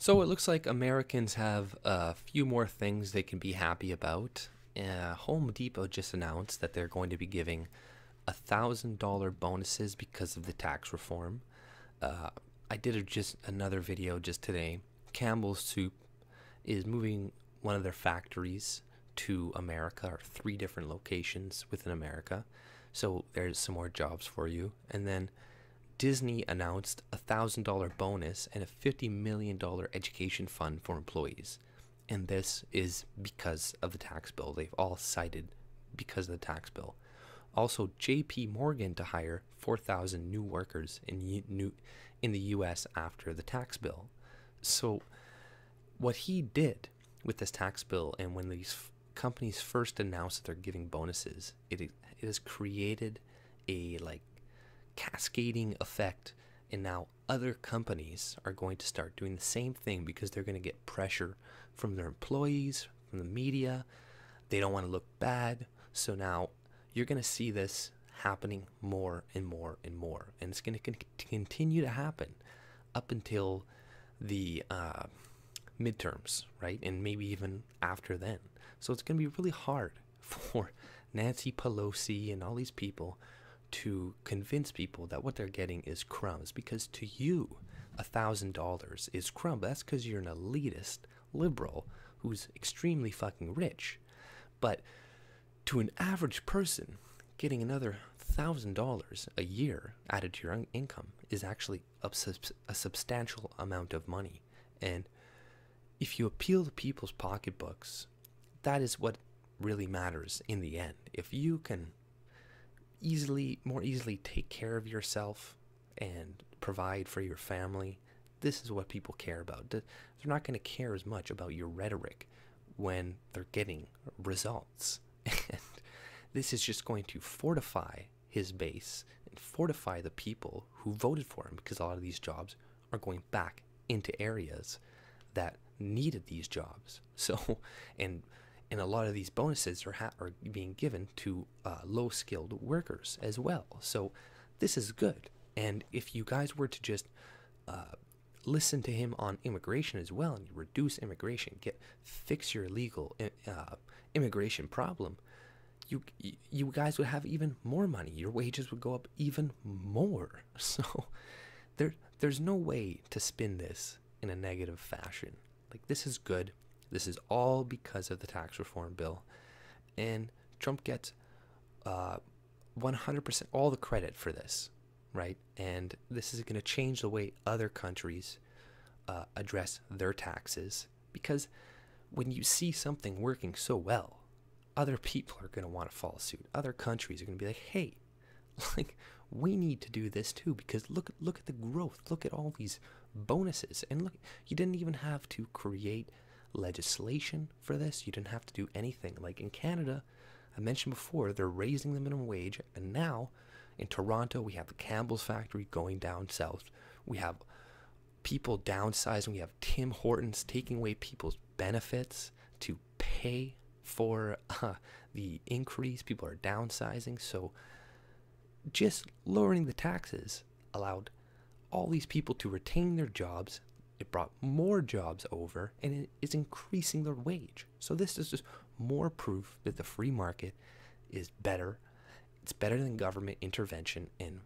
So it looks like Americans have a few more things they can be happy about. Home Depot just announced that they're going to be giving $1,000 bonuses because of the tax reform. I did just another video just today. Campbell Soup is moving one of their factories to America, or 3 different locations within America. So there's some more jobs for you. And then Disney announced a $1,000 bonus and a $50 million education fund for employees. And this is because of the tax bill. They've all cited because of the tax bill. Also, JP Morgan to hire 4,000 new workers in the U.S. after the tax bill. So what he did with this tax bill, and when these companies first announced that they're giving bonuses, it has created a cascading effect, and now other companies are going to start doing the same thing because they're going to get pressure from their employees, from the media. They don't want to look bad, so now you're going to see this happening more and more and more, and it's going to continue to happen up until the midterms, right? And maybe even after then. So it's going to be really hard for Nancy Pelosi and all these people to convince people that what they're getting is crumbs, because to you, $1,000 is crumb. That's because you're an elitist liberal who's extremely fucking rich. But to an average person, getting another $1,000 a year added to your income is actually a substantial amount of money. And if you appeal to people's pocketbooks, that is what really matters in the end. If you can more easily take care of yourself and provide for your family, this is what people care about. They're not going to care as much about your rhetoric when they're getting results. And this is just going to fortify his base and fortify the people who voted for him, because a lot of these jobs are going back into areas that needed these jobs. So, and a lot of these bonuses are being given to low-skilled workers as well. So this is good. And if you guys were to just listen to him on immigration as well, and you reduce immigration, fix your illegal immigration problem, you guys would have even more money. Your wages would go up even more. So there's no way to spin this in a negative fashion. Like, this is good. This is all because of the tax reform bill, and Trump gets 100% all the credit for this, right? And this is going to change the way other countries address their taxes, because when you see something working so well, other people are going to want to follow suit. Other countries are going to be like, hey, like, we need to do this too, because look at the growth, look at all these bonuses, and look, you didn't even have to create legislation for this. You didn't have to do anything. Like in Canada, I mentioned before, they're raising the minimum wage, and now in Toronto we have the Campbell's factory going down south. We have people downsizing. We have Tim Hortons taking away people's benefits to pay for the increase. People are downsizing. So just lowering the taxes allowed all these people to retain their jobs. It brought more jobs over, and it is increasing their wage. So this is just more proof that the free market is better. It's better than government intervention, and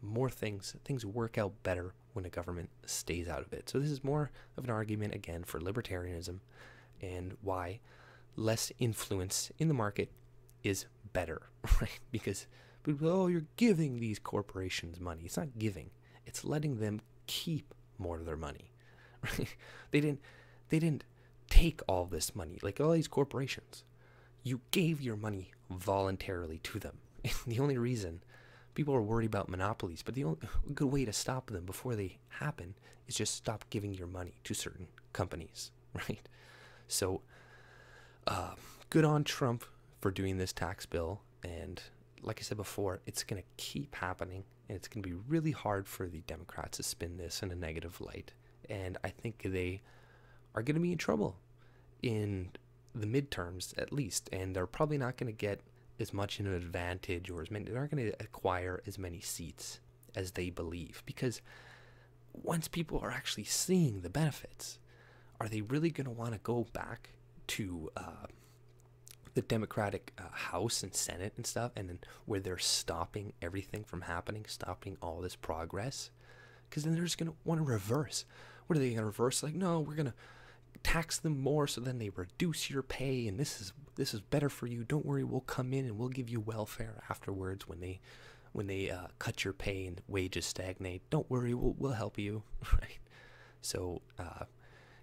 more things work out better when the government stays out of it. So this is more of an argument, again, for libertarianism and why less influence in the market is better, right? Because people, oh, you're giving these corporations money. It's not giving. It's letting them keep more of their money. They didn't take all this money. Like all these corporations, you gave your money voluntarily to them. And the only reason people are worried about monopolies, but the only good way to stop them before they happen is just stop giving your money to certain companies, right? So good on Trump for doing this tax bill, and like I said before, it's going to keep happening, and it's going to be really hard for the Democrats to spin this in a negative light. And I think they are going to be in trouble in the midterms, at least. And they're probably not going to get as much an advantage, or as many, they aren't going to acquire as many seats as they believe, because once people are actually seeing the benefits, are they really going to want to go back to the Democratic House and Senate and stuff, and then where they're stopping everything from happening, stopping all this progress? Because then they're just going to want to reverse. What are they going to reverse? Like, no, we're going to tax them more so then they reduce your pay, and this is better for you. Don't worry, we'll come in and we'll give you welfare afterwards when they cut your pay and wages stagnate. Don't worry, we'll help you, right? So,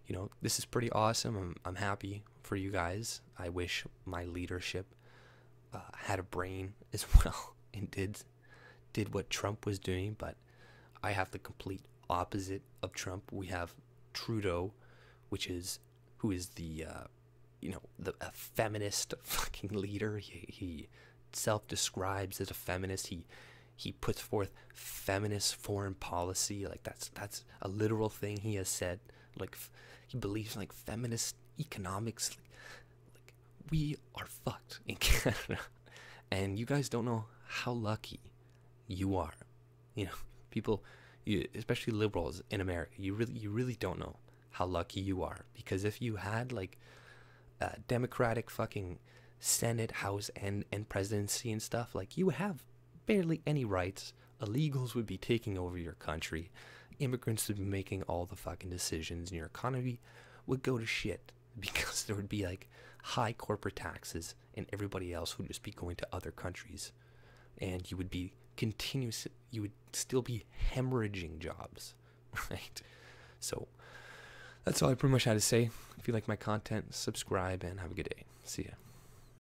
you know, this is pretty awesome. I'm happy for you guys. I wish my leadership had a brain as well and did what Trump was doing, but I have the complete opposite of Trump. We have Trudeau, who is the you know, a feminist fucking leader. He self-describes as a feminist. He puts forth feminist foreign policy. Like that's a literal thing he has said. Like he believes in, like, feminist economics. Like we are fucked in Canada, and you guys don't know how lucky you are. You know, people, especially liberals in America, you really don't know how lucky you are, because if you had like a Democratic fucking Senate, House, and presidency and stuff, like, you have barely any rights. Illegals would be taking over your country. Immigrants would be making all the fucking decisions, and your economy would go to shit because there would be like high corporate taxes, and everybody else would just be going to other countries, and you would be continuous. You would still be hemorrhaging jobs, right? So that's all I pretty much had to say. If you like my content, subscribe and have a good day. See ya.